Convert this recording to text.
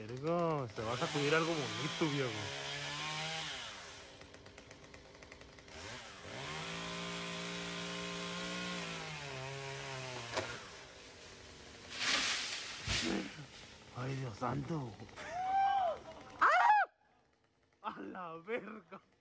Vergo, se va a sacudir algo bonito, viejo. Ay, Dios santo. ¡Ah! A la verga.